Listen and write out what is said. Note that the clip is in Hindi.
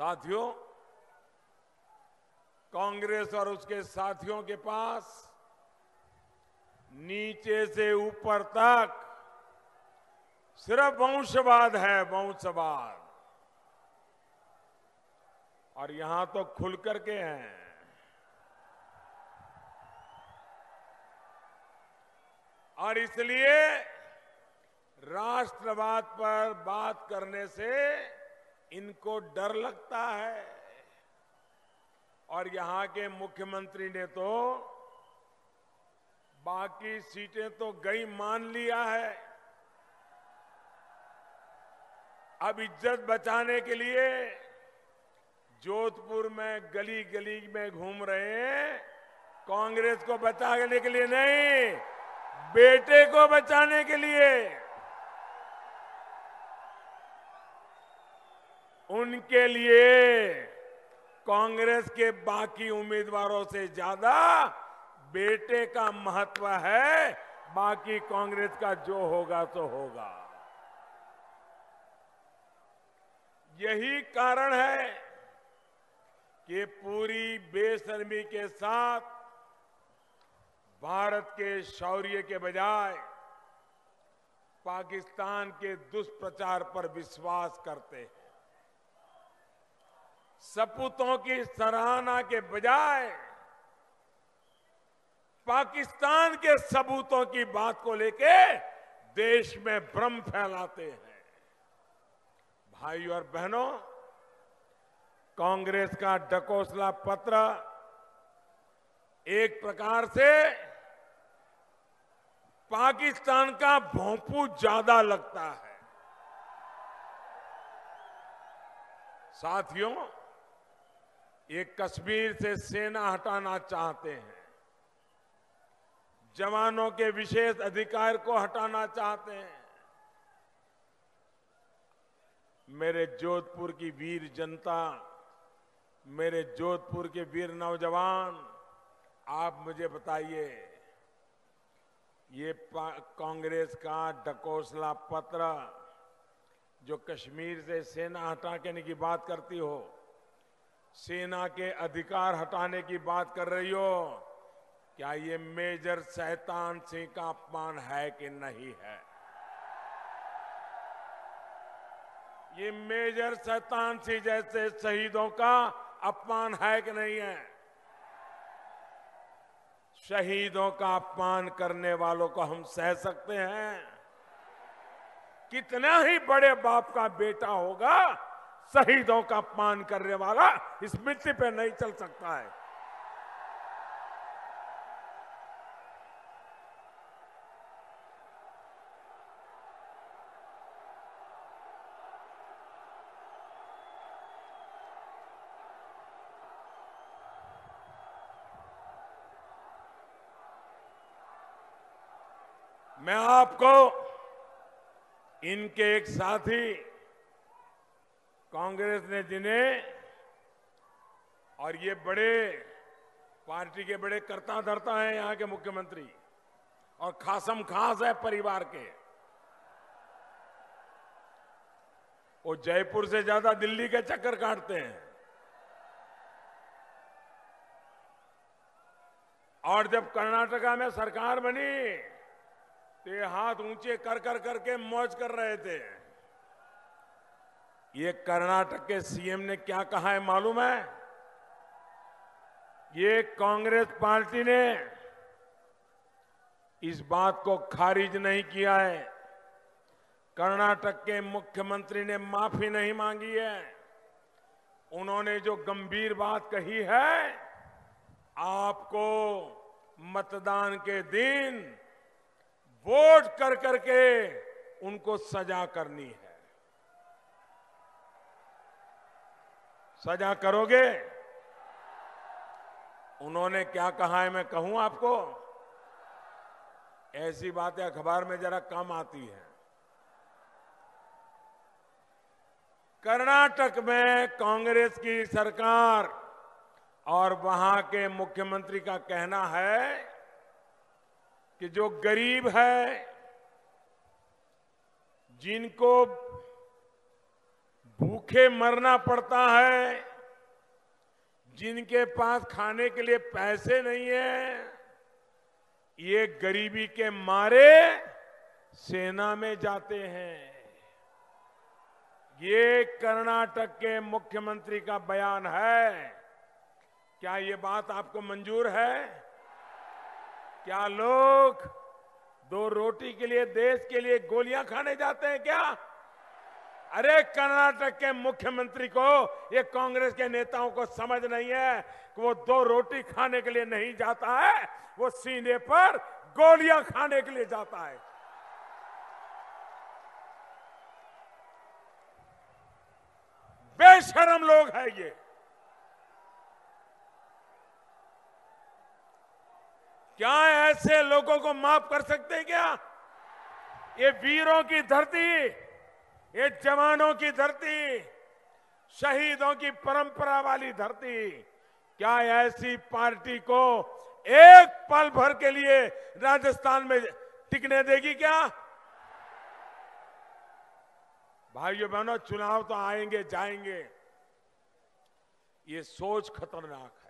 साथियों, कांग्रेस और उसके साथियों के पास नीचे से ऊपर तक सिर्फ वंशवाद है, वंशवाद। और यहां तो खुल करके हैं। और इसलिए राष्ट्रवाद पर बात करने से इनको डर लगता है। और यहां के मुख्यमंत्री ने तो बाकी सीटें तो गई मान लिया है, अब इज्जत बचाने के लिए जोधपुर में गली गली में घूम रहे हैं, कांग्रेस को बचाने के लिए नहीं, बेटे को बचाने के लिए। उनके लिए कांग्रेस के बाकी उम्मीदवारों से ज्यादा बेटे का महत्व है। बाकी कांग्रेस का जो होगा तो होगा। यही कारण है कि पूरी बेशर्मी के साथ भारत के शौर्य के बजाय पाकिस्तान के दुष्प्रचार पर विश्वास करते हैं। सपूतों की सराहना के बजाय पाकिस्तान के सबूतों की बात को लेके देश में भ्रम फैलाते हैं। भाई और बहनों, कांग्रेस का ढकोसला पत्र एक प्रकार से पाकिस्तान का भोंपू ज्यादा लगता है। साथियों, ये कश्मीर से सेना हटाना चाहते हैं, जवानों के विशेष अधिकार को हटाना चाहते हैं। मेरे जोधपुर की वीर जनता, मेरे जोधपुर के वीर नौजवान, आप मुझे बताइए, ये कांग्रेस का ढकोसला पत्र जो कश्मीर से सेना हटाने की बात करती हो, सेना के अधिकार हटाने की बात कर रही हो, क्या ये मेजर शैतान सिंह का अपमान है कि नहीं है? ये मेजर शैतान सिंह जैसे शहीदों का अपमान है कि नहीं है? शहीदों का अपमान करने वालों को हम सह सकते हैं? कितना ही बड़े बाप का बेटा होगा, शहीदों का अपमान करने वाला इस मिट्टी पे नहीं चल सकता है। मैं आपको इनके एक साथी कांग्रेस ने जिन्हें, और ये बड़े पार्टी के बड़े कर्ता धर्ता हैं यहां के मुख्यमंत्री, और खासम खास है परिवार के, वो जयपुर से ज्यादा दिल्ली के चक्कर काटते हैं। और जब कर्नाटका में सरकार बनी तो ये हाथ ऊंचे कर कर करके मौज कर रहे थे। ये कर्नाटक के सीएम ने क्या कहा है मालूम है? ये कांग्रेस पार्टी ने इस बात को खारिज नहीं किया है, कर्नाटक के मुख्यमंत्री ने माफी नहीं मांगी है। उन्होंने जो गंभीर बात कही है, आपको मतदान के दिन वोट कर करके उनको सजा करनी है। सजा करोगे? उन्होंने क्या कहा है मैं कहूं आपको? ऐसी बातें अखबार में जरा कम आती है। कर्नाटक में कांग्रेस की सरकार और वहां के मुख्यमंत्री का कहना है कि जो गरीब है, जिनको भूखे मरना पड़ता है, जिनके पास खाने के लिए पैसे नहीं है, ये गरीबी के मारे सेना में जाते हैं। ये कर्नाटक के मुख्यमंत्री का बयान है। क्या ये बात आपको मंजूर है? क्या लोग दो रोटी के लिए, देश के लिए गोलियां खाने जाते हैं क्या? अरे कर्नाटक के मुख्यमंत्री को, ये कांग्रेस के नेताओं को समझ नहीं है कि वो दो रोटी खाने के लिए नहीं जाता है, वो सीने पर गोलियां खाने के लिए जाता है। बेशरम लोग हैं ये। क्या ऐसे लोगों को माफ कर सकते हैं क्या? ये वीरों की धरती, ये जवानों की धरती, शहीदों की परंपरा वाली धरती, क्या ऐसी पार्टी को एक पल भर के लिए राजस्थान में टिकने देगी क्या? भाइयों बहनों, चुनाव तो आएंगे जाएंगे, ये सोच खतरनाक है।